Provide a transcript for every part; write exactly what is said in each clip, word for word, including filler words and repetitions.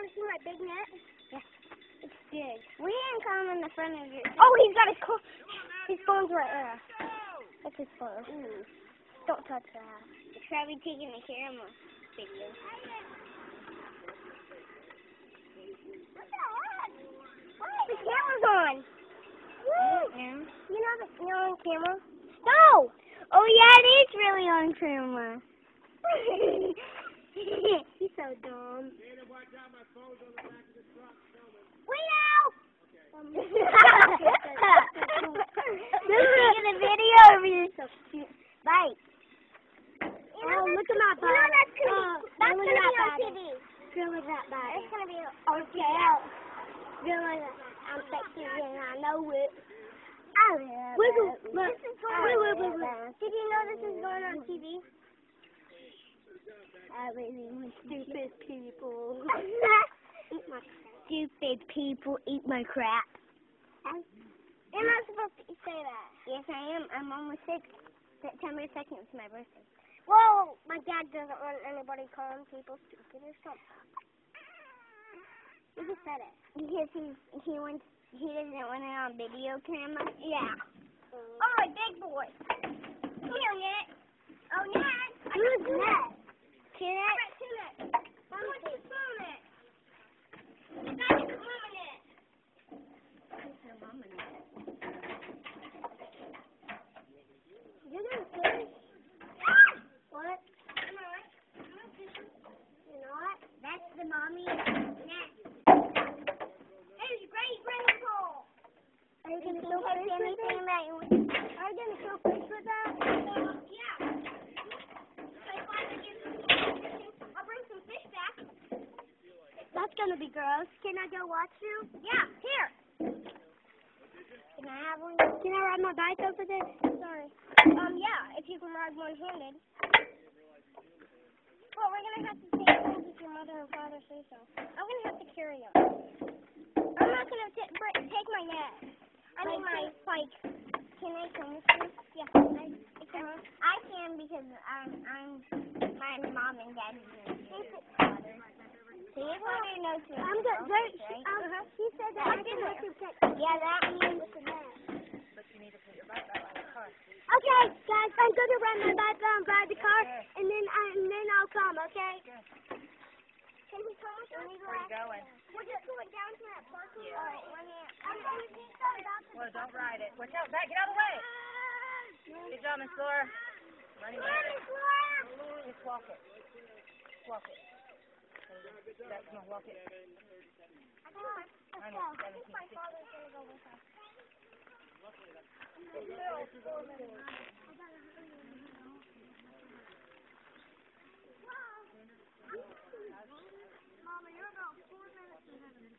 want to see my big net? Yeah. It's big. We didn't come in the front of your... Oh, he's got his... Co his phone's right there. That's his phone. Ooh. Don't touch that. It's probably taking the camera video. The camera's on. Woo! Mm-hmm. You know the you're on camera? No! Oh yeah, it is really on camera. He's so dumb. Leo! Okay. This is in the video of you. So cute. Bye. You know, oh, look at my body. You know that's gonna be, uh, that's gonna that be on body. T V. Really that body. It's gonna be on T V. Really, I'm sexy and I know it. I love wiggle, it. Look. This is going wait, wait, wait, wait. Did you know this is going on T V? I really want stupid people. Eat my stupid people eat my crap. I'm, you're not supposed to say that. Yes, I am. I'm almost sick. September second is my birthday. Well, my dad doesn't want anybody calling people stupid or something. He just said it. Because he, he, wants, he doesn't want it on video camera? Yeah. Mm. Oh, big boy. Come here, Ned. Oh, Ned. I got two Ned. Two Ned? I got two Ned. I want you to phone it. That is your mama Ned. That is your mama Ned. You're not good. What? I'm not. I'm not good. You're not? That's the mommy Ned. There's great rainfall. Are you going to go first with that? Are you going to go first with that? Uh, yeah. So if I can get some fish, I'll bring some fish back. That's going to be gross. Can I go watch you? Yeah, here. Can I have one? Can I ride my bike over there? Sorry. Um, yeah, if you can ride one-handed. Well, we're going to have to take things if your mother and father say so. I'm going to have to carry them. I'm not going to take my net. I mean, my bike. Can I clean this thing? Yeah. I, I, can, I can because um, I'm, my mom and dad are doing See, it's not your nose to I'm going to, um, she said that I can make you pick. Yeah, that means it's a net. But you need to put your bike out on the car. Okay, guys, I'm going to run my bike down, ride the car, and then, I, and then I'll come, okay? Good. Can we come with us? Where are you going? We're just going down to that parking lot. All right, one hand. I'm going to take that out. Well, don't ride it. Watch out, back, get out of the way. Good job, Miss Laura. Running away. Yeah, Miss Laura. Just walk it. Just walk it. That's my wallet. Come on, let's go. I think my father's going to go with us. Mama, you're about four minutes ahead of me.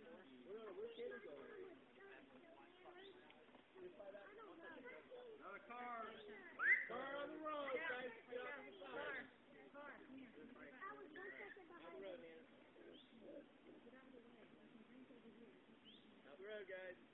Another car. Car on the road, guys. Guys.